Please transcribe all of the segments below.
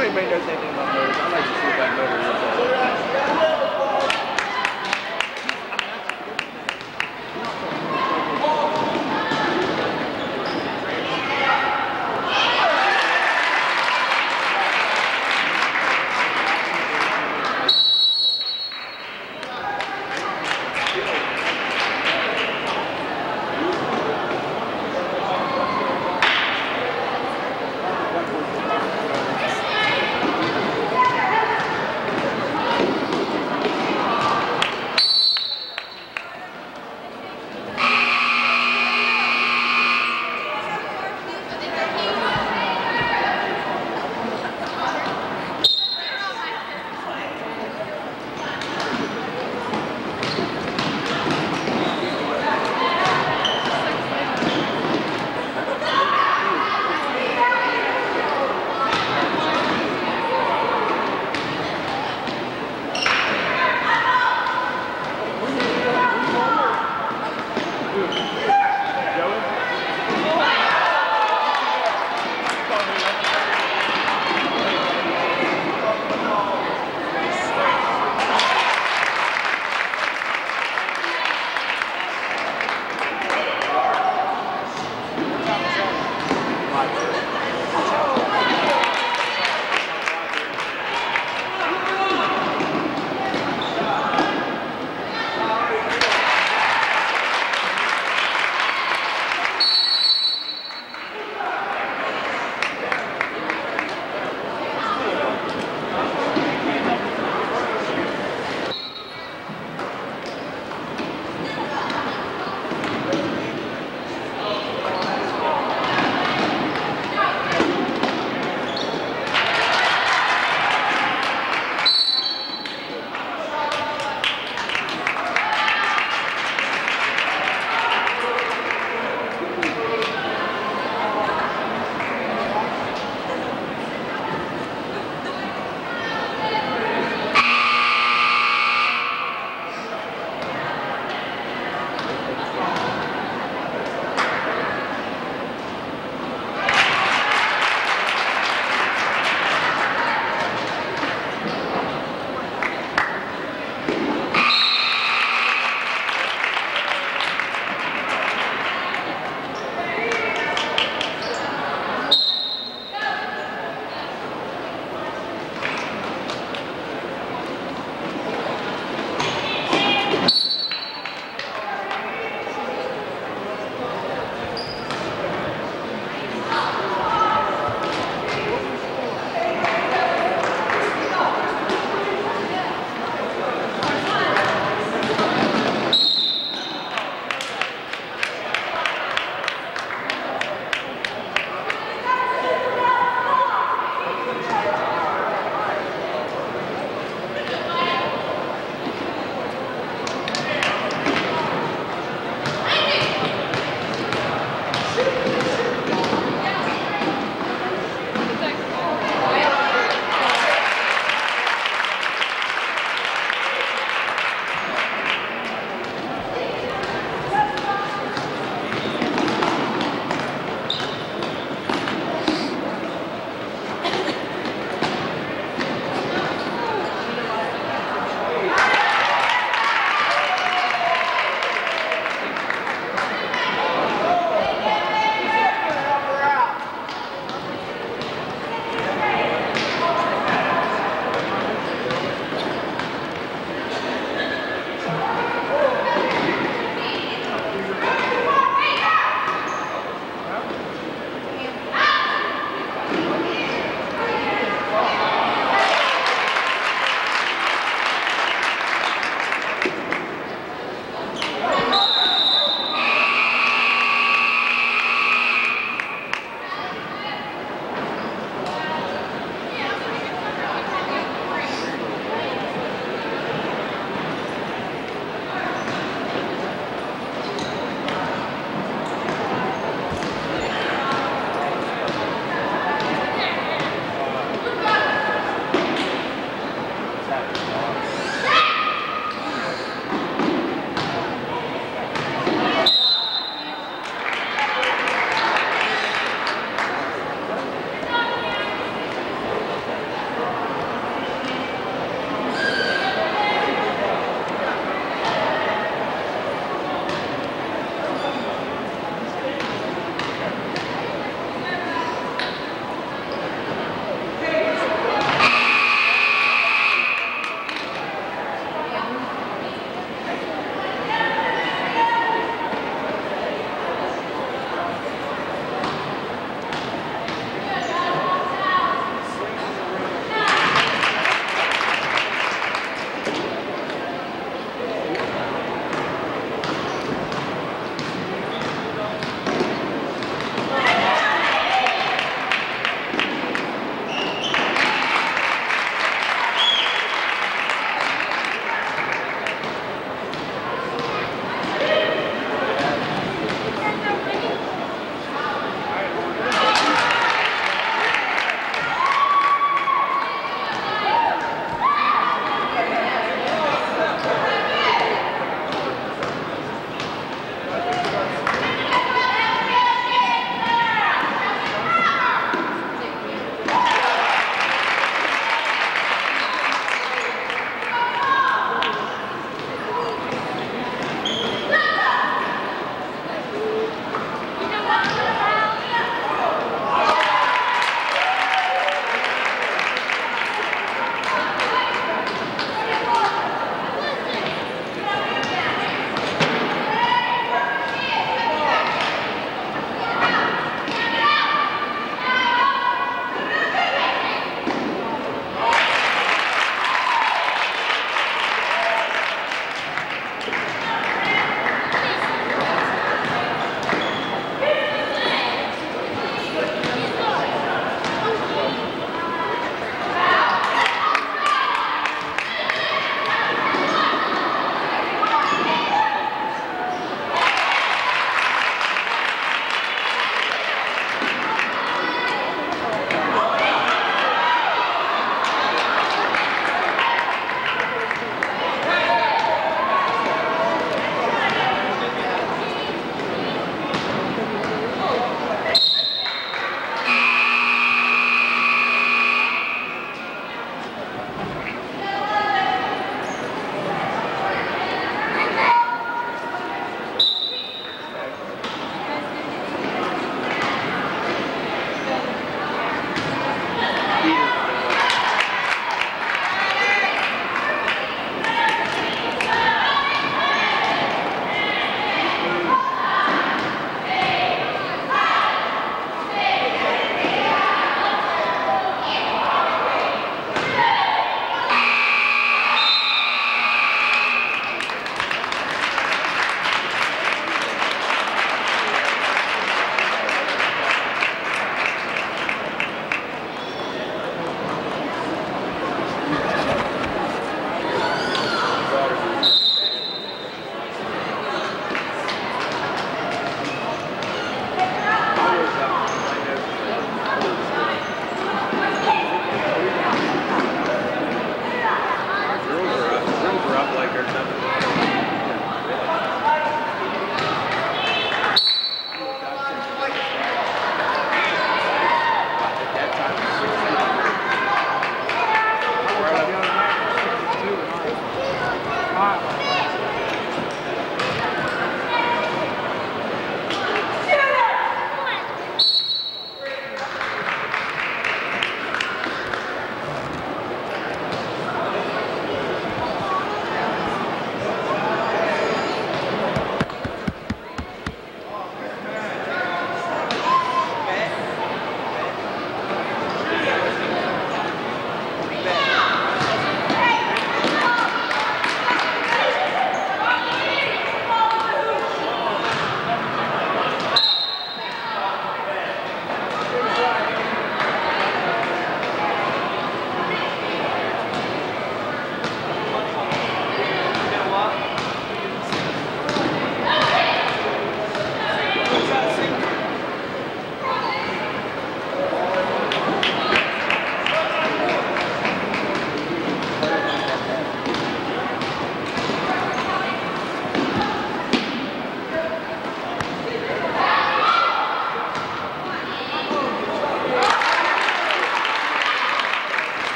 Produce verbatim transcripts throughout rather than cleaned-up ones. usually make those anything about motors. I like to see about motors.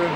through.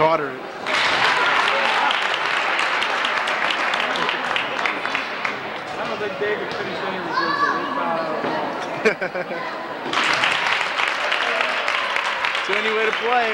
daughter. I don't think David finished any reserves. It's the only way to play.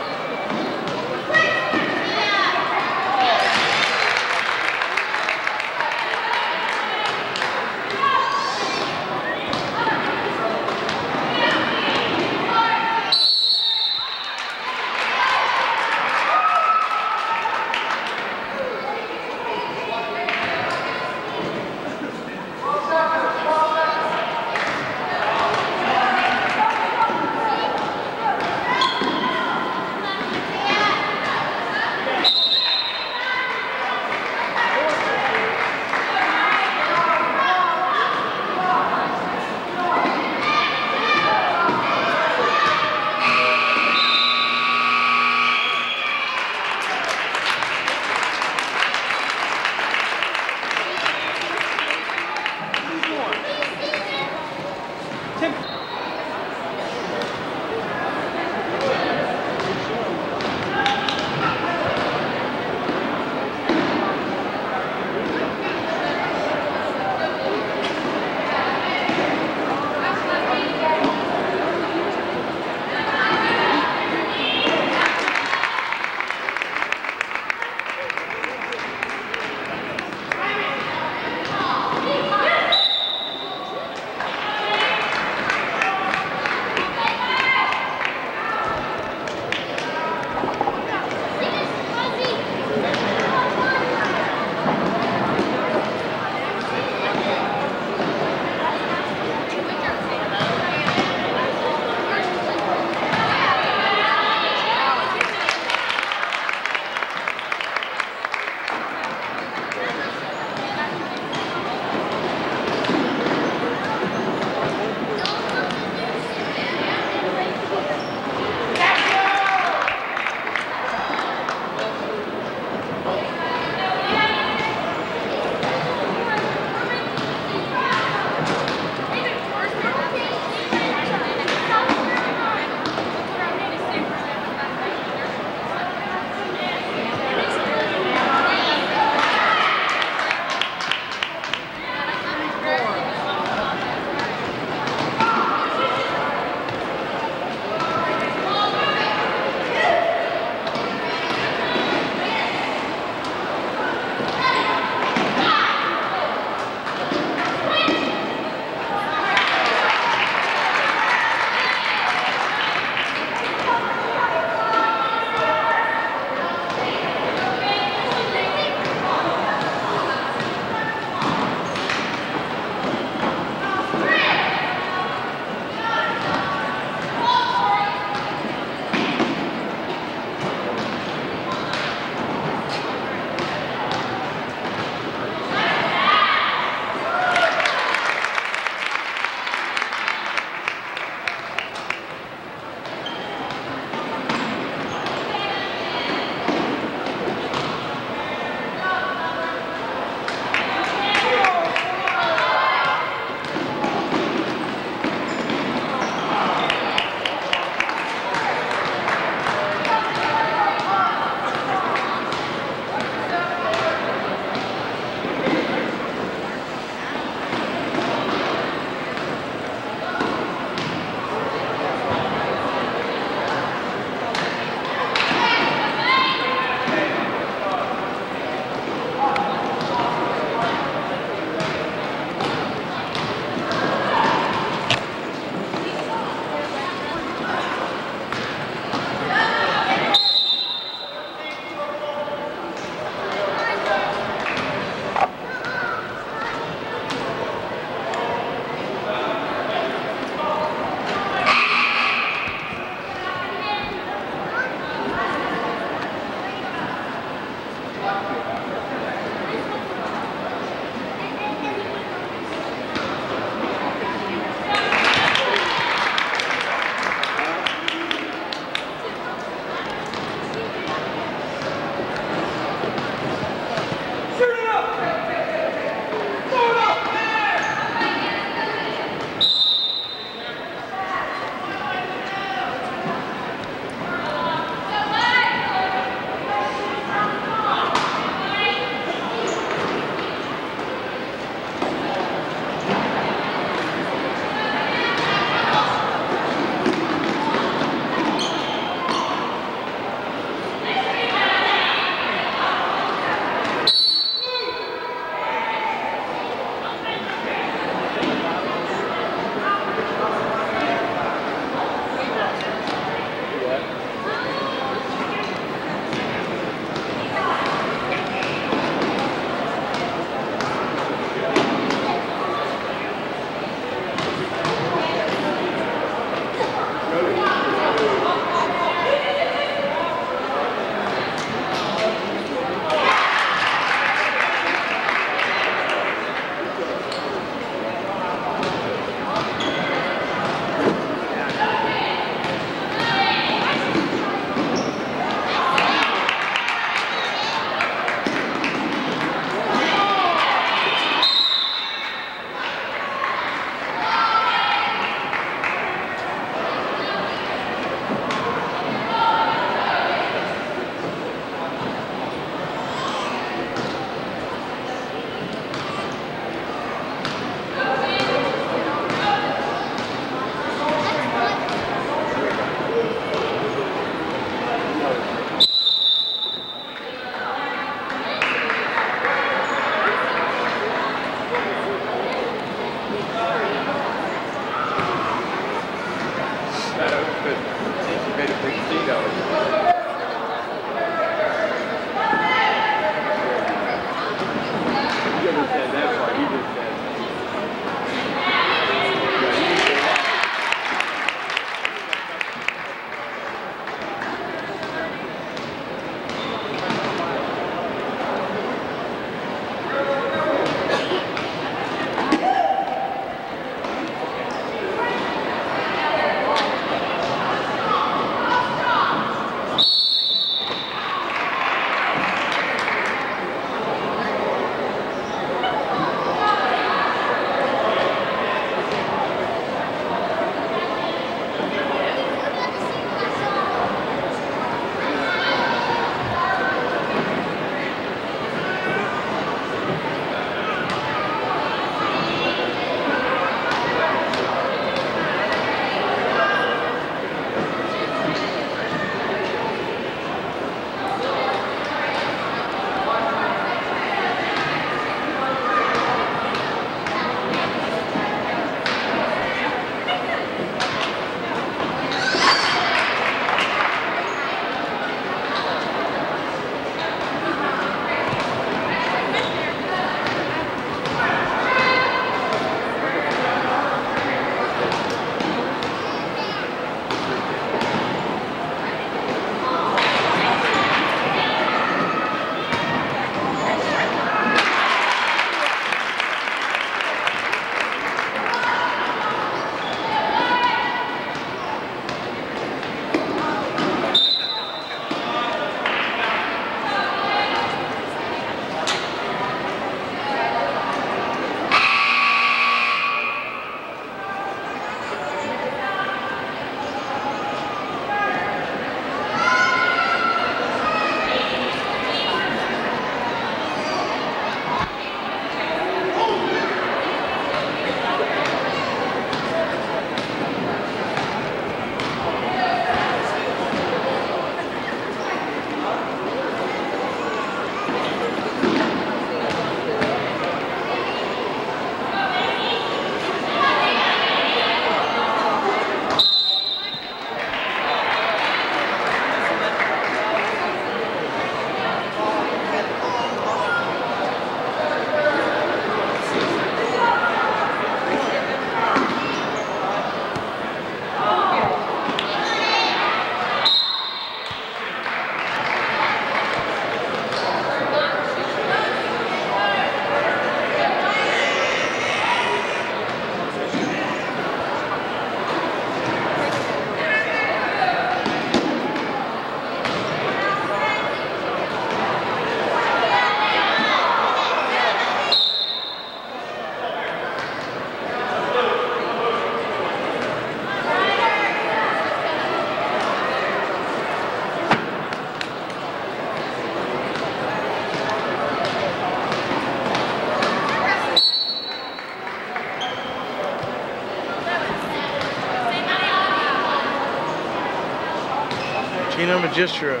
Kina Magistra.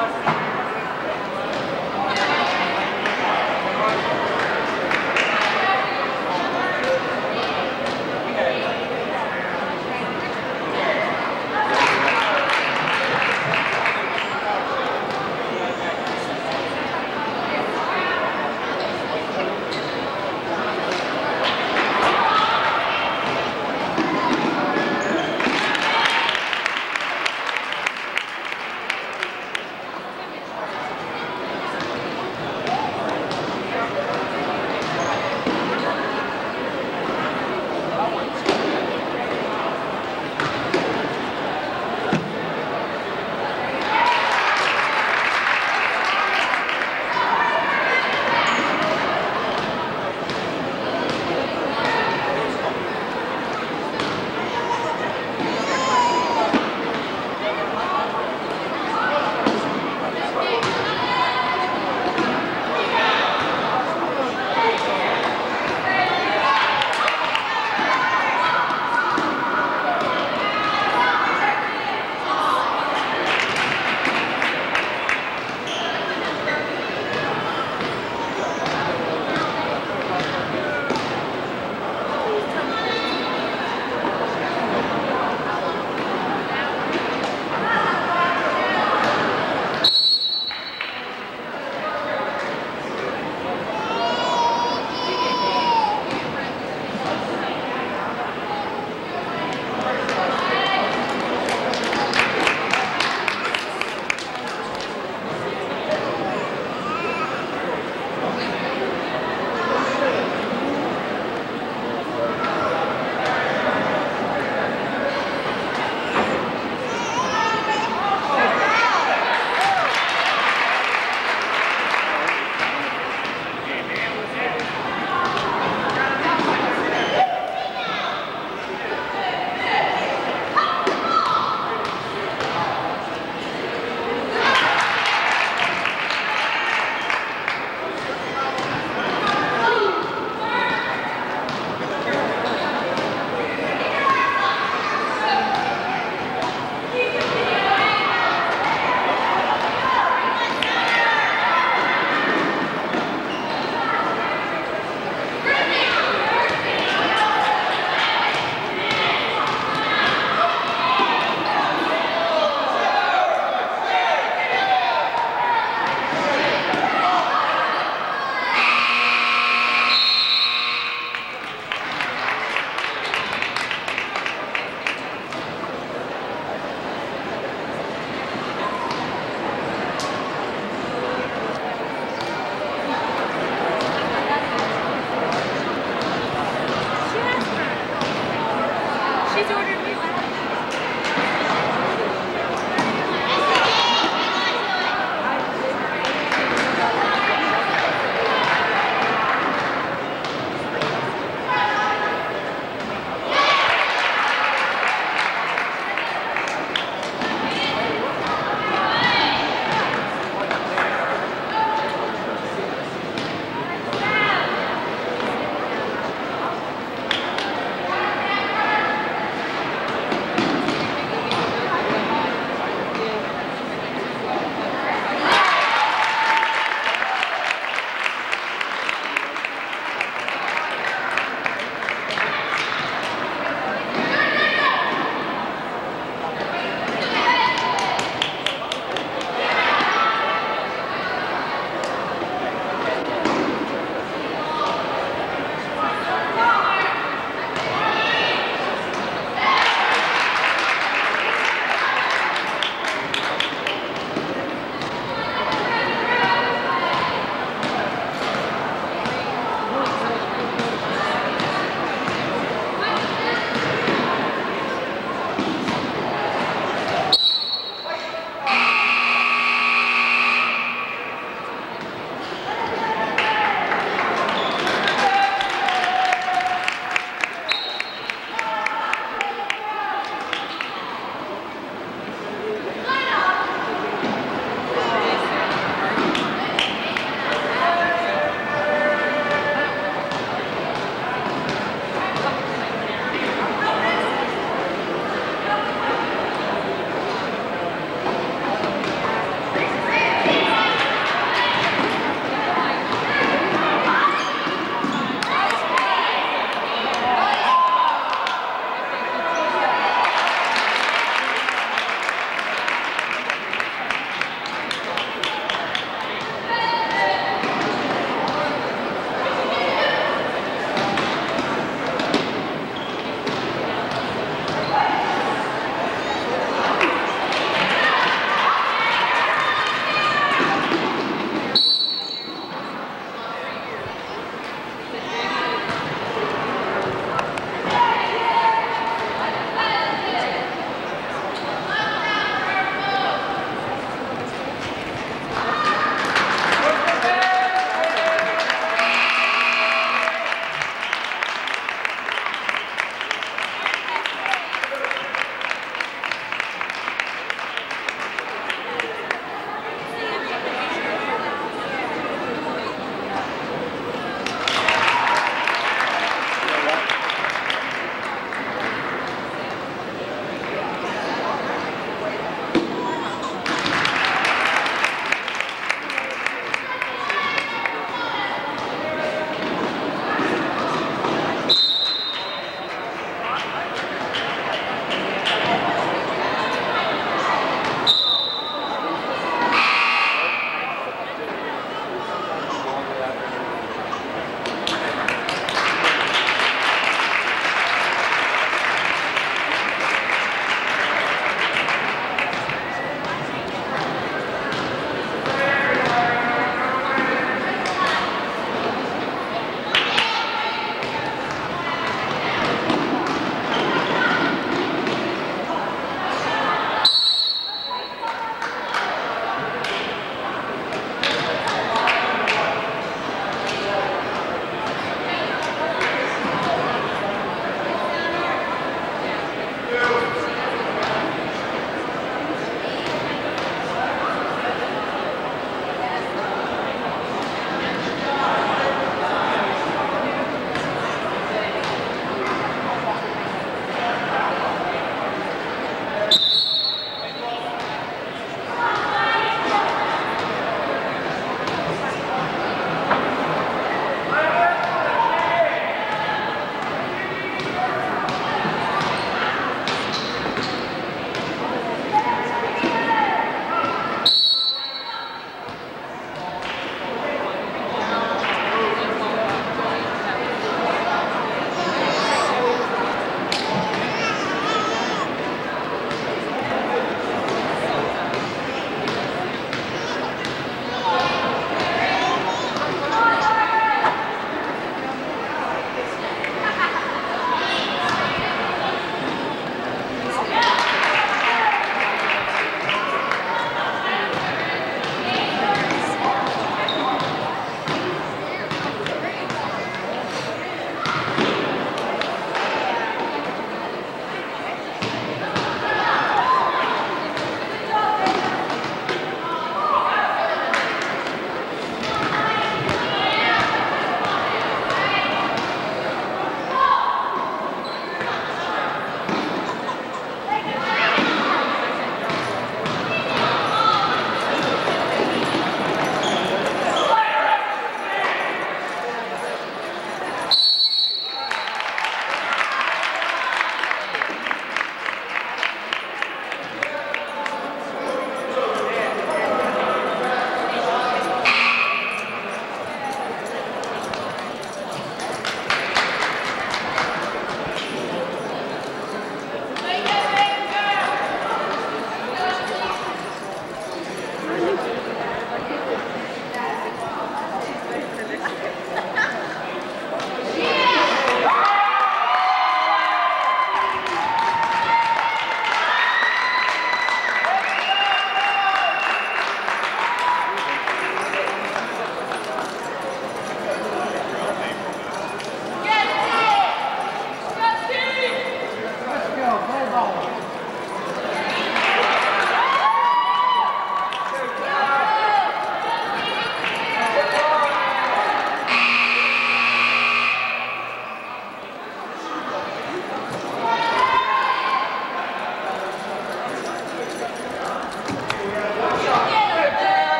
Thank you.